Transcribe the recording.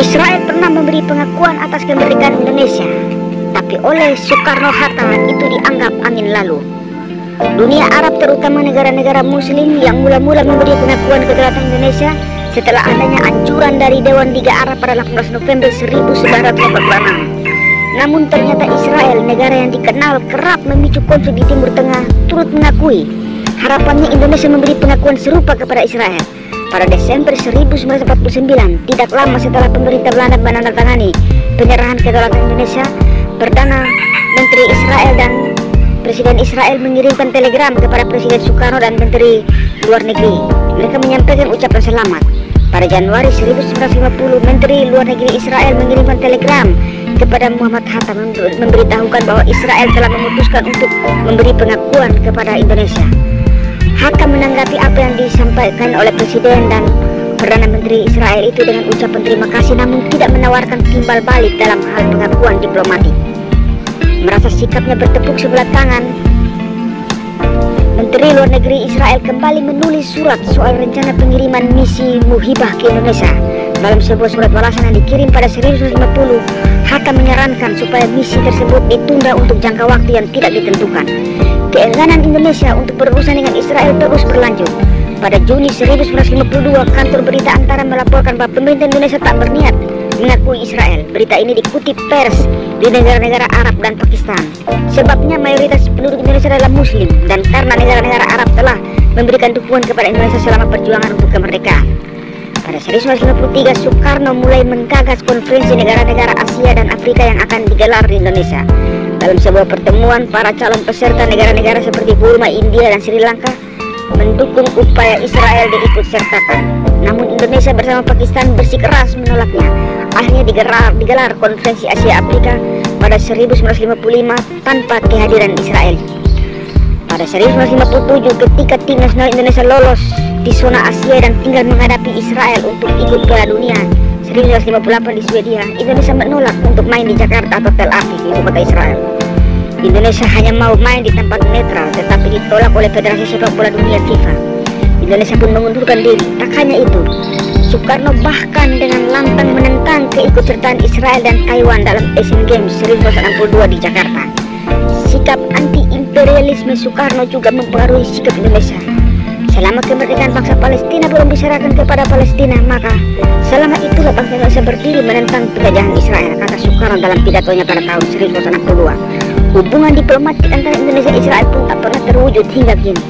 Israel pernah memberi pengakuan atas kemerdekaan Indonesia, tapi oleh Soekarno-Hatta itu dianggap angin lalu. Dunia Arab, terutama negara-negara Muslim yang mula-mula memberi pengakuan kedaulatan Indonesia setelah adanya anjuran dari Dewan Liga Arab pada 18 November 1946. Namun ternyata Israel, negara yang dikenal kerap memicu konflik di Timur Tengah, turut mengakui. Harapannya Indonesia memberi pengakuan serupa kepada Israel. Pada Desember 1949, tidak lama setelah pemerintah Belanda menandatangani penyerahan kedaulatan Indonesia, Perdana Menteri Israel dan Presiden Israel mengirimkan telegram kepada Presiden Soekarno dan Menteri Luar Negeri. Mereka menyampaikan ucapan selamat. Pada Januari 1950, Menteri Luar Negeri Israel mengirimkan telegram kepada Muhammad Hatta memberitahukan bahwa Israel telah memutuskan untuk memberi pengakuan kepada Indonesia. Hatta menanggapi apa yang disampaikan oleh Presiden dan Perdana Menteri Israel itu dengan ucapan terima kasih, namun tidak menawarkan timbal balik dalam hal pengakuan diplomatik. Merasa sikapnya bertepuk sebelah tangan, Menteri Luar Negeri Israel kembali menulis surat soal rencana pengiriman misi muhibah ke Indonesia. Dalam sebuah surat balasan yang dikirim pada 1950, Hatta menyarankan supaya misi tersebut ditunda untuk jangka waktu yang tidak ditentukan. Keengganan Indonesia untuk berurusan dengan Israel terus berlanjut. Pada Juni 1952, kantor berita Antara melaporkan bahwa pemerintah Indonesia tak berniat mengakui Israel. Berita ini dikutip pers di negara-negara Arab dan Pakistan. Sebabnya mayoritas penduduk Indonesia adalah Muslim, dan karena negara-negara Arab telah memberikan dukungan kepada Indonesia selama perjuangan untuk kemerdekaan. Pada 1953, Soekarno mulai menggagas konferensi negara-negara Asia dan Afrika yang akan digelar di Indonesia. Dalam sebuah pertemuan, para calon peserta negara-negara seperti Burma, India, dan Sri Lanka mendukung upaya Israel diikut sertakan. Namun Indonesia bersama Pakistan bersikeras menolaknya. Akhirnya digelar konferensi Asia Afrika pada 1955 tanpa kehadiran Israel. Pada 1957, ketika tim nasional Indonesia lolos di zona Asia dan tinggal menghadapi Israel untuk ikut Piala Dunia 1958 di Swedia, Indonesia menolak untuk main di Jakarta atau Tel Aviv, ibu kota Israel. Indonesia hanya mau main di tempat netral, tetapi ditolak oleh Federasi Sepak Bola Dunia FIFA. Indonesia pun mengundurkan diri. Tak hanya itu, Soekarno bahkan dengan lantang menentang keikutsertaan Israel dan Taiwan dalam Asian Games 1962 di Jakarta. Sikap anti-imperialisme Soekarno juga mempengaruhi sikap Indonesia. Selama kemerdekaan bangsa Palestina belum diserahkan kepada Palestina, maka selama itulah bangsa Indonesia berdiri menentang penjajahan Israel, kata Soekarno dalam pidatonya pada tahun 1962. Hubungan diplomatik antara Indonesia dan Israel pun tak pernah terwujud hingga kini.